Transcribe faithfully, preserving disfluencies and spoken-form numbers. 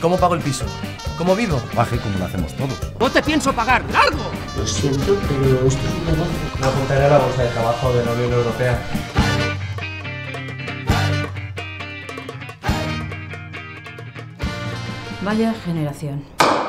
¿Cómo pago el piso? ¿Cómo vivo? Baje como lo hacemos todos. ¡No te pienso pagar! ¡Largo! Lo siento, pero esto es un trabajo. Me apuntaré a la bolsa de trabajo de la Unión Europea. Vaya generación.